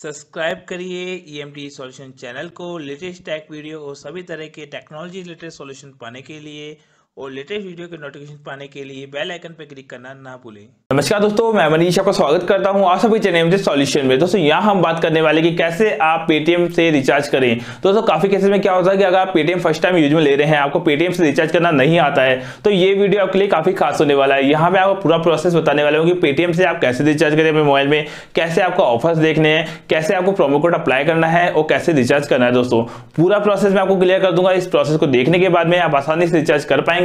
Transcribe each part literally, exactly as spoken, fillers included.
Subscribe करिए E M T solution channel को latest tech video और सभी तरह के टेक्नोलॉजी रिलेटेड सॉल्यूशन पाने के लिए और लेटेस्ट वीडियो के नोटिफिकेशन पाने के लिए बेल आइकन पर क्लिक करना ना भूलें। नमस्कार दोस्तों, मैं मनीष आपका स्वागत करता हूं आप सभी channel E M T solution में। दोस्तों यहां हम बात करने वाले कि कैसे आप पेटीएम से रिचार्ज करें। दोस्तों काफी केसेस में क्या होता है कि अगर आप पेटीएम फर्स्ट टाइम यूज में ले रहे हैं, आपको पेटीएम से रिचार्ज करना नहीं आता है, तो ये वीडियो आपके लिए काफी खास होने वाला है। यहाँ पे आपको पूरा प्रोसेस बताने वाला हूँ कि पेटीएम से आप कैसे रिचार्ज करें अपने मोबाइल में, कैसे आपको ऑफर्स देखने हैं, कैसे आपको प्रोमो कोड अप्लाई करना है और कैसे रिचार्ज करना है। दोस्तों पूरा प्रोसेस मैं आपको क्लियर कर दूंगा। इस प्रोसेस को देखने के बाद में आप आसानी से रिचार्ज कर पाएंगे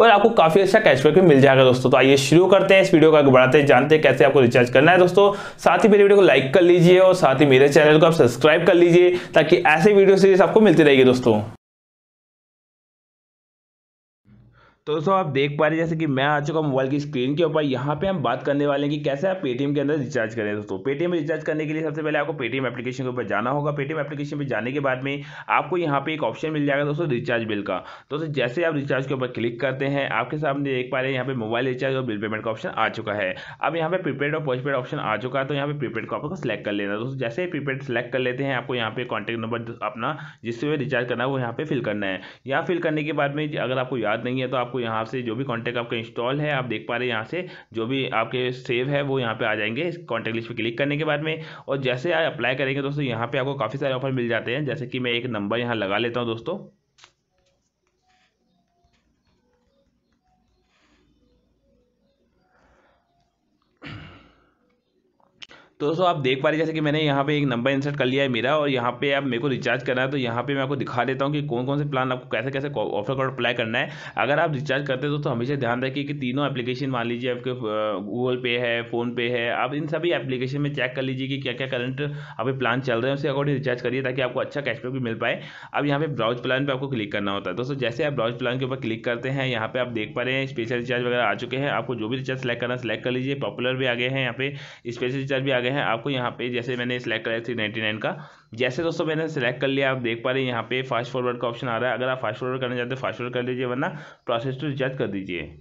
और आपको काफी अच्छा कैशबैक भी मिल जाएगा। दोस्तों तो आइए शुरू करते हैं, इस वीडियो को आगे बढ़ाते हैं, जानते हैं कैसे आपको रिचार्ज करना है। दोस्तों साथ ही मेरे वीडियो को लाइक कर लीजिए और साथ ही मेरे चैनल को आप सब्सक्राइब कर लीजिए ताकि ऐसे वीडियो सीरीज आपको मिलती रहेगी। दोस्तों तो दोस्तों आप देख पा रहे हैं जैसे कि मैं आ चुका हूँ मोबाइल की स्क्रीन के ऊपर। यहाँ पे हम बात करने वाले हैं कि कैसे आप पेटीएम के अंदर रिचार्ज करें। दोस्तों पेटीएम में रिचार्ज करने के लिए सबसे पहले आपको पेटीएम एप्लीकेशन के ऊपर जाना होगा। पेटीएम एप्लीकेशन पे जाने के बाद में आपको यहाँ पे एक ऑप्शन मिल जाएगा दोस्तों रिचार्ज बिल का। दोस्तों जैसे आप रिचार्ज के ऊपर क्लिक करते हैं, आपके सामने देख पा रहे हैं यहाँ पे मोबाइल रिचार्ज और बिल पेमेंट का ऑप्शन आ चुका है। अब यहाँ पे प्रीपेड और पोस्टपेड ऑप्शन आ चुका है, तो यहाँ पे प्रीपेड को आपको सिलेक्ट कर लेना है। दोस्तों जैसे ही प्रीपेड सेलेक्ट कर लेते हैं, आपको यहाँ पे कॉन्टैक्ट नंबर अपना जिससे रिचार्ज करना है वो यहाँ पे फिल करना है। यहाँ फिल करने के बाद में अगर आपको याद नहीं है तो आपको यहाँ से जो भी कॉन्टैक्ट आपका इंस्टॉल है, आप देख पा रहे हैं यहाँ से जो भी आपके सेव है वो यहाँ पे आ जाएंगे कॉन्टैक्ट लिस्ट पे क्लिक करने के बाद में। और जैसे आप अप्लाई करेंगे दोस्तों यहाँ पे आपको काफ़ी सारे ऑफर मिल जाते हैं। जैसे कि मैं एक नंबर यहाँ लगा लेता हूँ दोस्तों। तो दोस्तों आप देख पा रहे हैं जैसे कि मैंने यहाँ पे एक नंबर इंसर्ट कर लिया है मेरा, और यहाँ पे आप मेरे को रिचार्ज करना है। तो यहाँ पे मैं आपको दिखा देता हूँ कि कौन कौन से प्लान आपको कैसे कैसे ऑफर कोड अप्लाई करना है। अगर आप रिचार्ज करते हैं तो, तो हमेशा ध्यान रखिए कि, कि तीनों एप्लीकेशन, मान लीजिए आपके गूगल पे है, फ़ोनपे है, आप इन सभी एप्लीकेशन में चेक कर लीजिए कि क्या क्या करंट अभी प्लान चल रहे हैं, उसके अकॉर्डिंग रिचार्ज करिए ताकि आपको अच्छा कैशबैक भी मिल पाए। अब यहाँ पे ब्राउज प्लान पर आपको क्लिक करना होता है। दोस्तों जैसे आप ब्राउज प्लान के ऊपर क्लिक करते हैं, यहाँ पे आप देख पा रहे हैं स्पेशल रिचार्ज वगैरह आ चुके हैं। आपको जो भी रिचार्ज सेलेक्ट करना सेलेक्ट कर लीजिए। पॉपुलर भी आ गए हैं, यहाँ पे स्पेशल रिचार्ज भी आ गए हैं। आपको यहाँ पे जैसे मैंने सिलेक्ट कराया थ्री नाइन्टी नाइन का, जैसे दोस्तों मैंने सिलेक्ट कर लिया, आप देख पा रहे हैं यहाँ पे फास्ट फॉरवर्ड का ऑप्शन आ रहा है। अगर आप फास्ट फॉरवर्ड करना चाहते हो फास्ट फॉरवर्ड कर लीजिए, वरना प्रोसेस टू रिचार्ज कर दीजिए।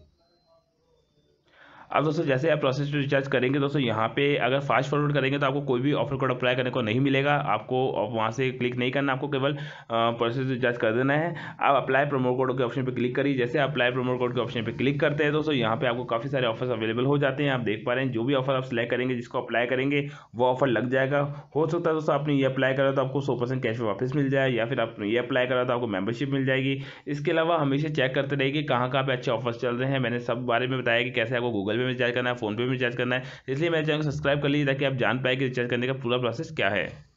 अब दोस्तों जैसे आप प्रोसेस टू रिचार्ज करेंगे दोस्तों यहाँ पे अगर फास्ट फॉरवर्ड करेंगे तो आपको कोई भी ऑफर कोड अप्लाई करने को नहीं मिलेगा। आपको वहाँ से क्लिक नहीं करना, आपको केवल प्रोसेस रिचार्ज कर देना है। आप अप्लाई प्रोमो कोड के ऑप्शन पे क्लिक करिए। जैसे अप्लाई प्रोमो कोड के ऑप्शन पे क्लिक करते हैं दोस्तों यहाँ पे आपको काफ़ी सारे ऑफर्स अवेलेबल हो जाते हैं। आप देख पा रहे हैं जो भी ऑफर आप सेलेक्ट करेंगे, जिसको अप्लाई करेंगे वो ऑफर लग जाएगा। हो सकता है दोस्तों आपने ये अप्लाई करा तो आपको सौ परसेंट कैशबैक वापस मिल जाए, या फिर आपने ये अप्लाई करा तो आपको मेम्बरशिप मिल जाएगी। इसके अलावा हमेशा चेक करते रहिए कि कहाँ कहाँ पर अच्छे ऑफर्स चल रहे हैं। मैंने सब बारे में बताया कि कैसे आपको गूगल पे में रिचार्ज करना है, फोन पे में रिचार्ज करना है। इसलिए मेरे चैनल को सब्सक्राइब कर लीजिए ताकि आप जान पाए कि रिचार्ज करने का पूरा प्रोसेस क्या है।